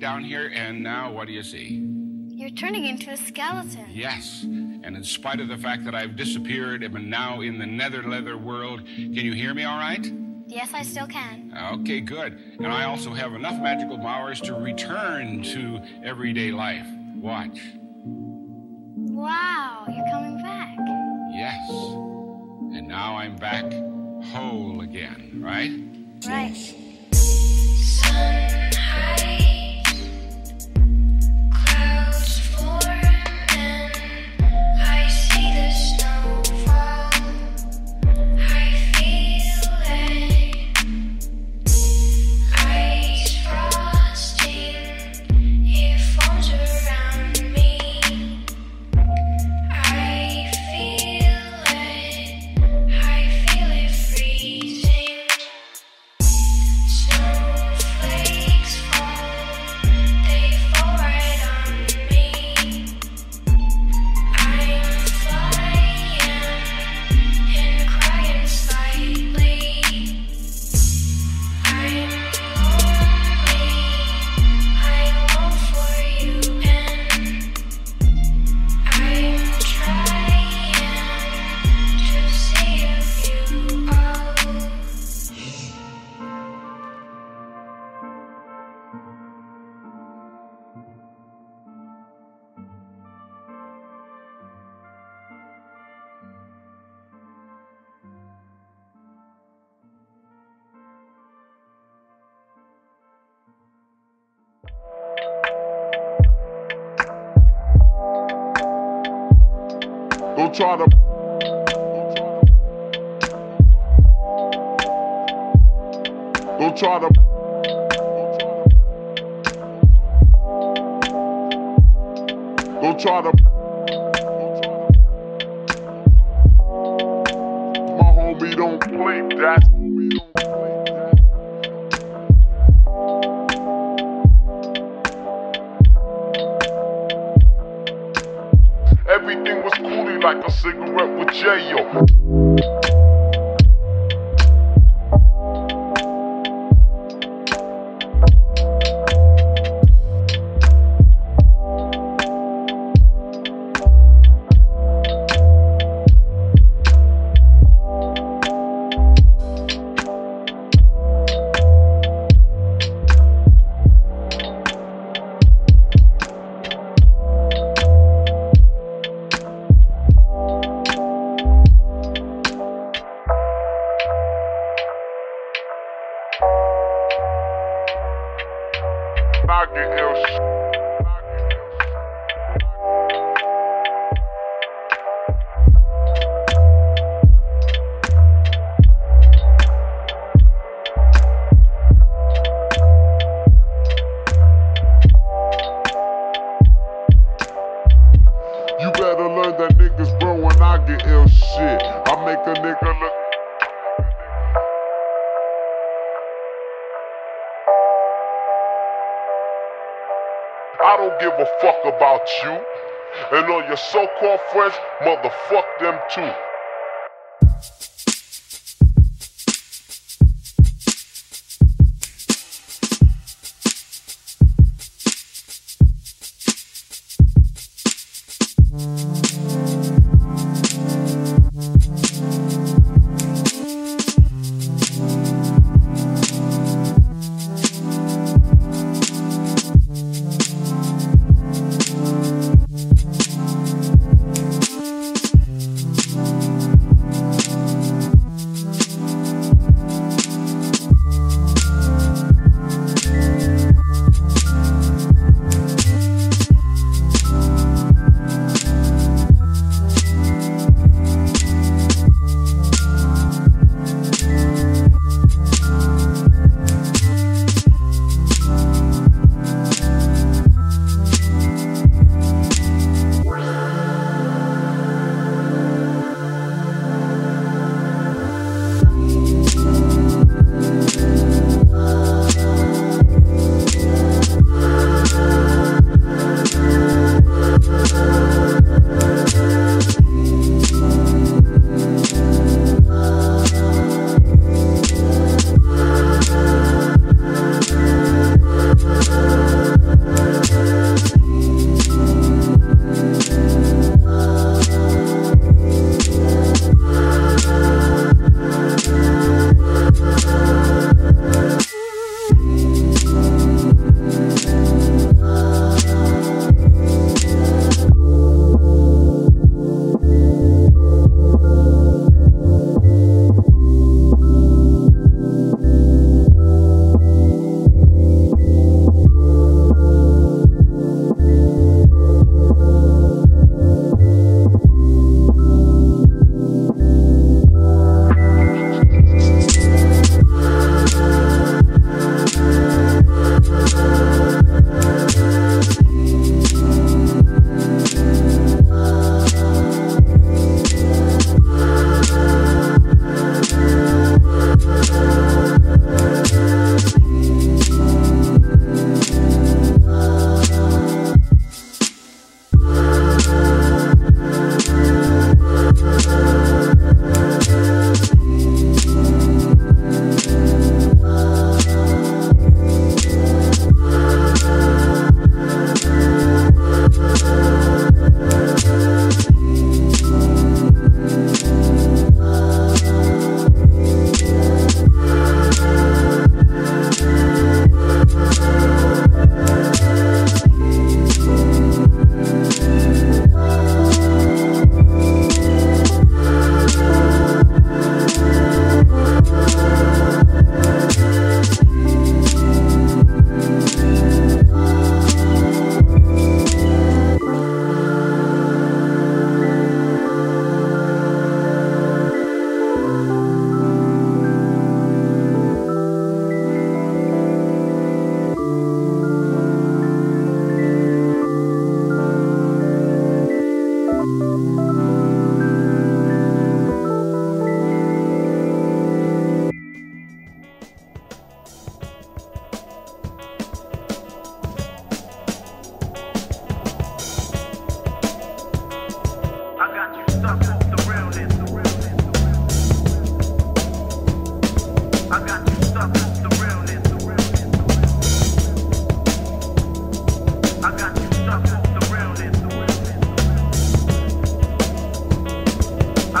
Down here, and now what do you see? You're turning into a skeleton. Yes, and in spite of the fact that I've disappeared and am now in the nether leather world, can you hear me all right? Yes, I still can. Okay, good. And I also have enough magical powers to return to everyday life. Watch. Wow, you're coming back. Yes, and now I'm back whole again, right? Right. Sun high. Don't try to try to. Don't try to. My homie don't play that. Everything was coolie like a cigarette with J.O. Knock it You better learn that niggas bro when I get ill shit. I make a nigga look. I don't give a fuck about you, and all your so-called friends, motherfuck them too.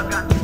I got